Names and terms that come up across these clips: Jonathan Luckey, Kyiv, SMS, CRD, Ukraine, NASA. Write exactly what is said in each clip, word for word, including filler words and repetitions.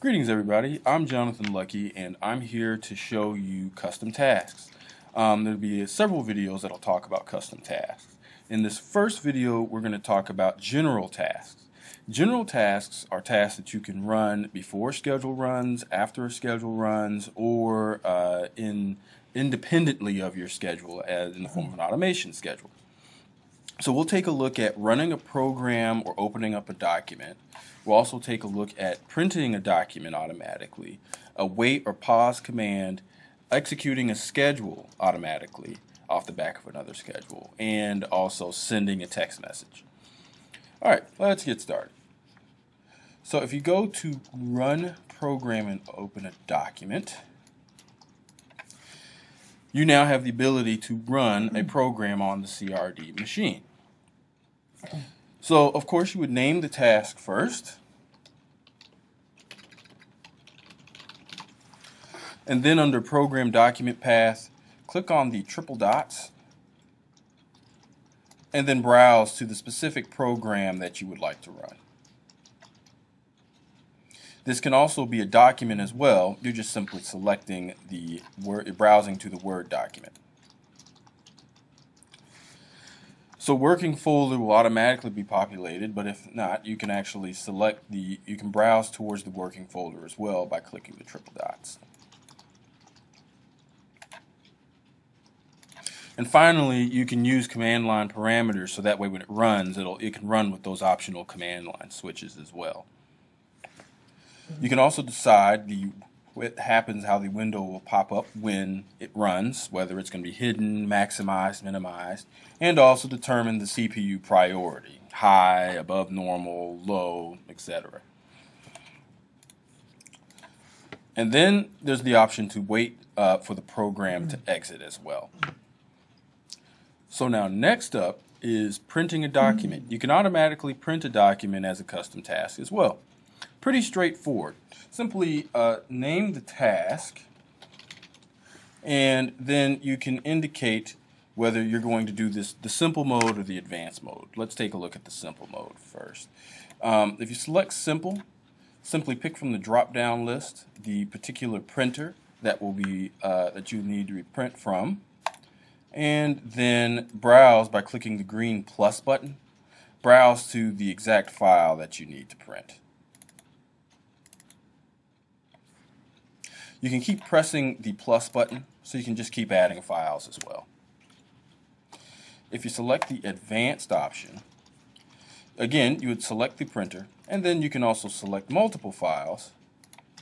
Greetings everybody, I'm Jonathan Luckey and I'm here to show you custom tasks. Um, there'll be several videos that'll talk about custom tasks. In this first video we're going to talk about general tasks. General tasks are tasks that you can run before schedule runs, after schedule runs, or uh, in independently of your schedule as in the form of an automation schedule. So we'll take a look at running a program or opening up a document. We'll also take a look at printing a document automatically, a wait or pause command, executing a schedule automatically off the back of another schedule, and also sending a text message. All right, let's get started. So if you go to Run Program and Open a Document, you now have the ability to run a program on the C R D machine. So, of course, you would name the task first, and then under Program Document Path, click on the triple dots, and then browse to the specific program that you would like to run. This can also be a document as well. You're just simply selecting the word, browsing to the Word document. So working folder will automatically be populated, but if not, you can actually select the, you can browse towards the working folder as well by clicking the triple dots. And finally, you can use command line parameters, so that way when it runs, it'll, it can run with those optional command line switches as well. You can also decide the what happens, how the window will pop up when it runs, whether it's going to be hidden, maximized, minimized, and also determine the C P U priority, high, above normal, low, et cetera. And then there's the option to wait uh, for the program to exit as well. So now next up is printing a document. You can automatically print a document as a custom task as well. Pretty straightforward. Simply uh, name the task, and then you can indicate whether you're going to do this, the simple mode or the advanced mode. Let's take a look at the simple mode first. Um, if you select simple, simply pick from the drop-down list the particular printer that will be uh, that you need to reprint from, and then browse by clicking the green plus button. Browse to the exact file that you need to print. You can keep pressing the plus button, so you can just keep adding files as well. If you select the advanced option, again, you would select the printer, and then you can also select multiple files,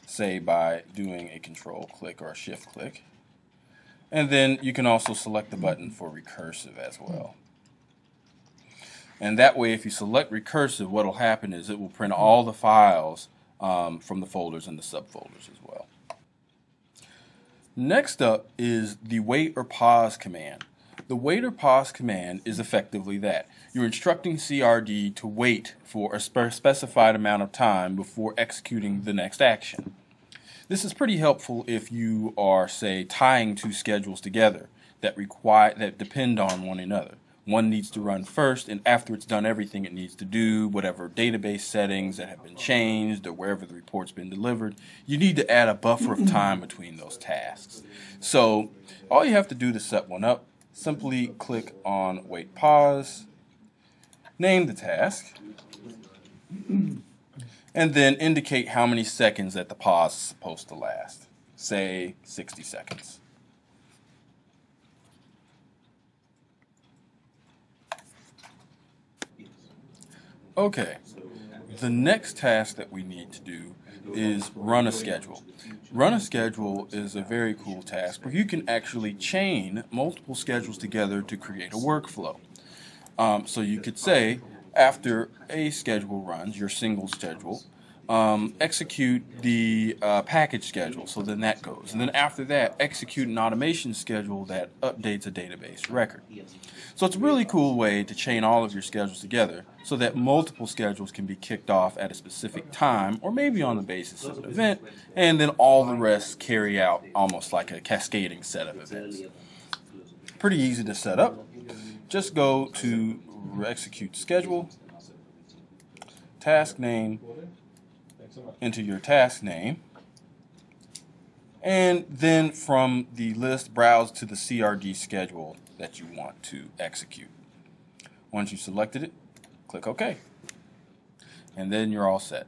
say by doing a control click or a shift click, and then you can also select the button for recursive as well. And that way, if you select recursive, what will happen is it will print all the files um, from the folders and the subfolders as well. Next up is the wait or pause command. The wait or pause command is effectively that. You're instructing C R D to wait for a specified amount of time before executing the next action. This is pretty helpful if you are, say, tying two schedules together that require, that depend on one another. One needs to run first, and after it's done everything it needs to do, whatever database settings that have been changed or wherever the report's been delivered, you need to add a buffer of time between those tasks. So all you have to do to set one up, simply click on Wait Pause, name the task, and then indicate how many seconds that the pause is supposed to last, say sixty seconds. Okay, the next task that we need to do is run a schedule. Run a schedule is a very cool task where you can actually chain multiple schedules together to create a workflow. Um, so you could say, after a schedule runs, your single schedule, um, execute the uh, package schedule, so then that goes. And then after that, execute an automation schedule that updates a database record. So it's a really cool way to chain all of your schedules together so that multiple schedules can be kicked off at a specific time, or maybe on the basis of an event, and then all the rest carry out almost like a cascading set of events. Pretty easy to set up. Just go to execute schedule, task name, enter your task name, and then from the list browse to the C R D schedule that you want to execute. Once you've selected it, click OK, and then you're all set.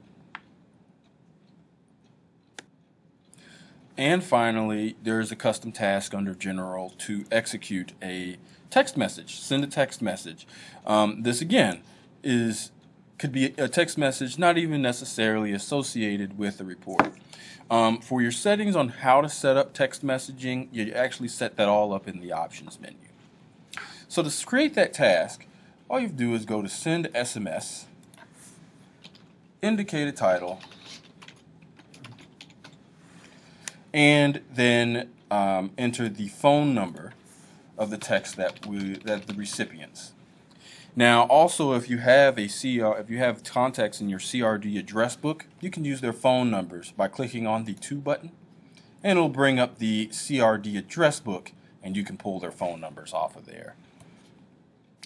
And finally, there is a custom task under General to execute a text message, send a text message. Um, this again is could be a text message not even necessarily associated with the report. Um, for your settings on how to set up text messaging, you actually set that all up in the options menu. So to create that task, all you do is go to Send S M S, indicate a title, and then um, enter the phone number of the text that we that the recipients. Now, also, if you have a C R, if you have contacts in your C R D address book, you can use their phone numbers by clicking on the To button, and it'll bring up the C R D address book, and you can pull their phone numbers off of there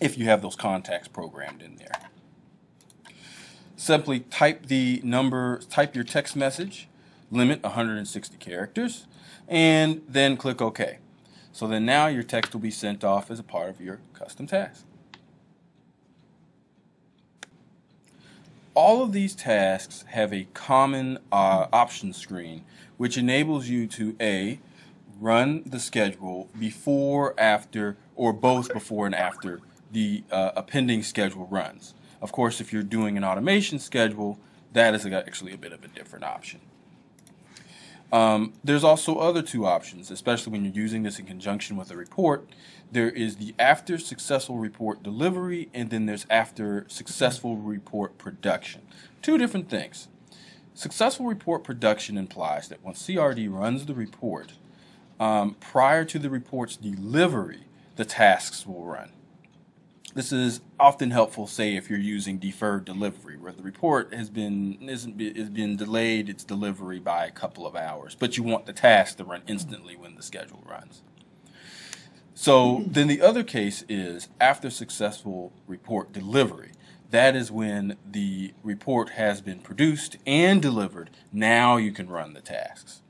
if you have those contacts programmed in there. Simply type the number, type your text message, limit one hundred sixty characters, and then click OK. So then now your text will be sent off as a part of your custom task. All of these tasks have a common uh, option screen, which enables you to A, run the schedule before, after, or both before and after the uh, appending schedule runs. Of course, if you're doing an automation schedule, that is actually a bit of a different option. Um, there's also other two options, especially when you're using this in conjunction with a report. There is the after successful report delivery, and then there's after successful report production. Two different things. Successful report production implies that once C R D runs the report, um, prior to the report's delivery, the tasks will run. This is often helpful, say, if you're using deferred delivery, where the report has been isn't is been delayed its delivery by a couple of hours, but you want the task to run instantly when the schedule runs. So then the other case is after successful report delivery. That is when the report has been produced and delivered. Now you can run the tasks.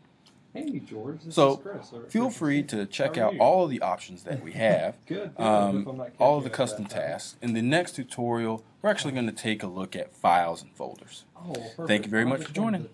Hey, George, this so is Chris. Feel free to check out all of the options that we have, good, good, um, all of the custom tasks. In the next tutorial, we're actually going to take a look at files and folders. Oh, well, thank you very much for joining.